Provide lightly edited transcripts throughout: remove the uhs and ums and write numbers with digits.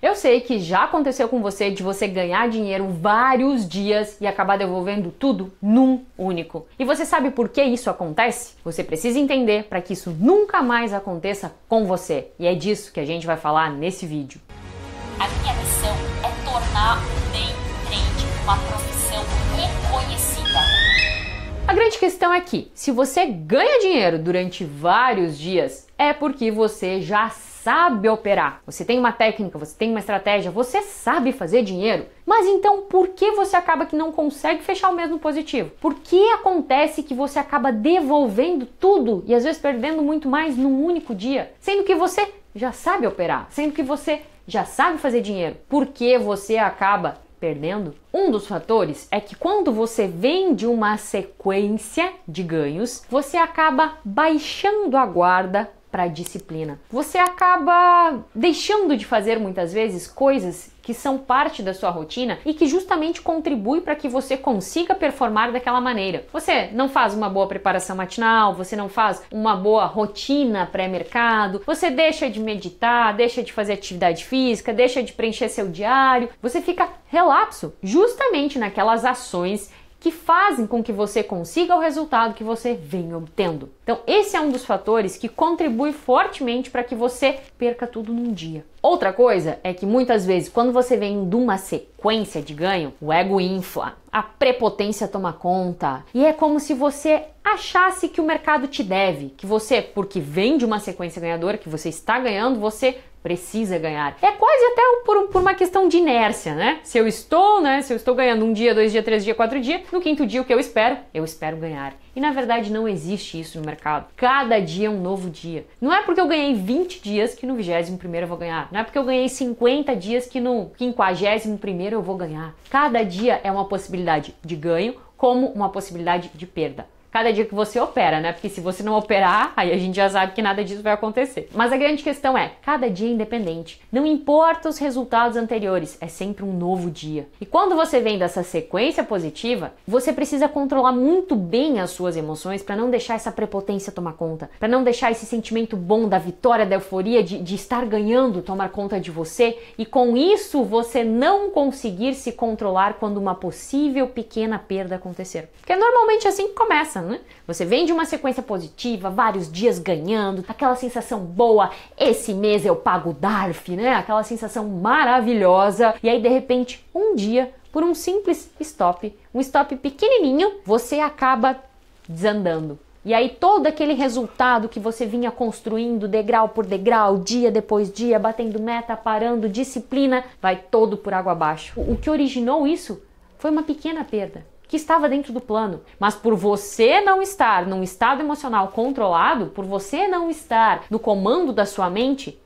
Eu sei que já aconteceu com você de você ganhar dinheiro vários dias e acabar devolvendo tudo num único. E você sabe por que isso acontece? Você precisa entender para que isso nunca mais aconteça com você. E é disso que a gente vai falar nesse vídeo. A minha missão é tornar o day trade uma profissão reconhecida. A grande questão é que, se você ganha dinheiro durante vários dias, é porque você já sabe operar. Você tem uma técnica, você tem uma estratégia, você sabe fazer dinheiro. Mas então por que você acaba que não consegue fechar o mesmo positivo? Por que acontece que você acaba devolvendo tudo e às vezes perdendo muito mais num único dia? Sendo que você já sabe operar, sendo que você já sabe fazer dinheiro. Por que você acaba perdendo? Um dos fatores é que quando você vende uma sequência de ganhos, você acaba baixando a guarda para a disciplina. Você acaba deixando de fazer muitas vezes coisas que são parte da sua rotina e que justamente contribui para que você consiga performar daquela maneira. Você não faz uma boa preparação matinal, você não faz uma boa rotina pré-mercado, você deixa de meditar, deixa de fazer atividade física, deixa de preencher seu diário, você fica relapso justamente naquelas ações que fazem com que você consiga o resultado que você vem obtendo. Então, esse é um dos fatores que contribui fortemente para que você perca tudo num dia. Outra coisa é que muitas vezes, quando você vem de uma sequência de ganho, o ego infla, a prepotência toma conta, e é como se você achasse que o mercado te deve, que você, porque vem de uma sequência ganhadora, que você está ganhando, você precisa ganhar. É quase até por uma questão de inércia, né? Se eu estou ganhando um dia, 2 dias, 3 dias, 4 dias, no 5º dia o que eu espero ganhar. E na verdade não existe isso no mercado. Cada dia é um novo dia. Não é porque eu ganhei 20 dias que no 21º eu vou ganhar. Não é porque eu ganhei 50 dias que no 51º eu vou ganhar. Cada dia é uma possibilidade de ganho como uma possibilidade de perda. Cada dia que você opera, né? Porque se você não operar, aí a gente já sabe que nada disso vai acontecer. Mas a grande questão é, cada dia é independente. Não importa os resultados anteriores, é sempre um novo dia. E quando você vem dessa sequência positiva, você precisa controlar muito bem as suas emoções para não deixar essa prepotência tomar conta, para não deixar esse sentimento bom da vitória, da euforia, de estar ganhando, tomar conta de você. E com isso, você não conseguir se controlar quando uma possível pequena perda acontecer. Porque normalmente é assim que começa. Você vem de uma sequência positiva, vários dias ganhando, aquela sensação boa, esse mês eu pago o DARF, né? Aquela sensação maravilhosa. E aí, de repente, um dia, por um simples stop, um stop pequenininho, você acaba desandando. E aí todo aquele resultado que você vinha construindo degrau por degrau, dia depois dia, batendo meta, parando, disciplina, vai todo por água abaixo. O que originou isso foi uma pequena perda que estava dentro do plano, mas por você não estar num estado emocional controlado, por você não estar no comando da sua mente,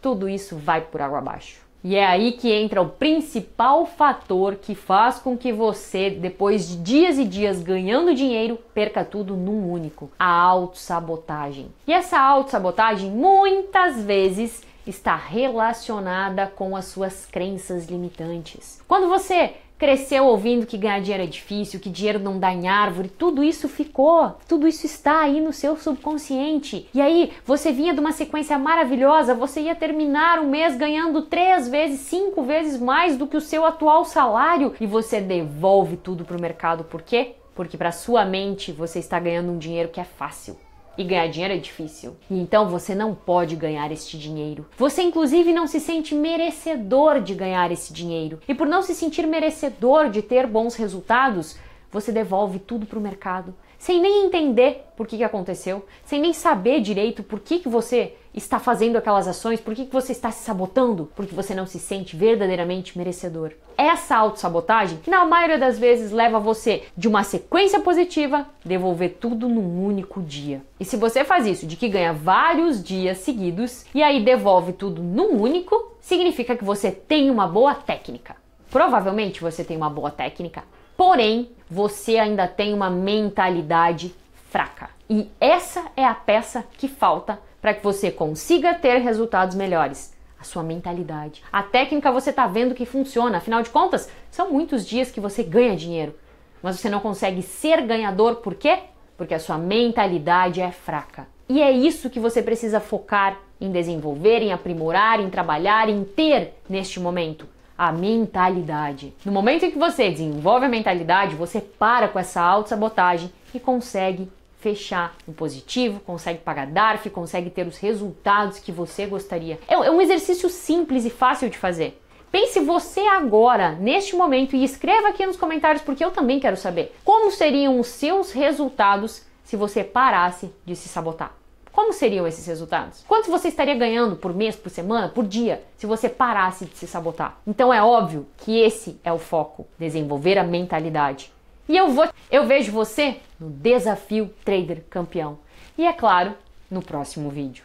tudo isso vai por água abaixo. E é aí que entra o principal fator que faz com que você, depois de dias e dias ganhando dinheiro, perca tudo num único: a autossabotagem. E essa autossabotagem muitas vezes está relacionada com as suas crenças limitantes. Quando você cresceu ouvindo que ganhar dinheiro é difícil, que dinheiro não dá em árvore, tudo isso ficou, tudo isso está aí no seu subconsciente. E aí, você vinha de uma sequência maravilhosa, você ia terminar o mês ganhando 3 vezes, 5 vezes mais do que o seu atual salário e você devolve tudo para o mercado. Por quê? Porque para sua mente você está ganhando um dinheiro que é fácil. E ganhar dinheiro é difícil. E então você não pode ganhar este dinheiro. Você inclusive não se sente merecedor de ganhar esse dinheiro. E por não se sentir merecedor de ter bons resultados, você devolve tudo para o mercado. Sem nem entender por que aconteceu, sem nem saber direito por que você está fazendo aquelas ações, por que você está se sabotando, porque você não se sente verdadeiramente merecedor. Essa autossabotagem, que na maioria das vezes leva você de uma sequência positiva, devolver tudo num único dia. E se você faz isso, de que ganha vários dias seguidos, e aí devolve tudo num único, significa que você tem uma boa técnica. Provavelmente você tem uma boa técnica, porém, você ainda tem uma mentalidade fraca. E essa é a peça que falta para que você consiga ter resultados melhores. A sua mentalidade. A técnica você está vendo que funciona. Afinal de contas, são muitos dias que você ganha dinheiro. Mas você não consegue ser ganhador. Por quê? Porque a sua mentalidade é fraca. E é isso que você precisa focar em desenvolver, em aprimorar, em trabalhar, em ter neste momento. A mentalidade. No momento em que você desenvolve a mentalidade, você para com essa autossabotagem e consegue fechar no positivo, consegue pagar DARF, consegue ter os resultados que você gostaria. É um exercício simples e fácil de fazer. Pense você agora, neste momento, e escreva aqui nos comentários, porque eu também quero saber como seriam os seus resultados se você parasse de se sabotar. Como seriam esses resultados? Quanto você estaria ganhando por mês, por semana, por dia, se você parasse de se sabotar? Então é óbvio que esse é o foco, desenvolver a mentalidade. E eu vejo você no Desafio Trader Campeão. E é claro, no próximo vídeo.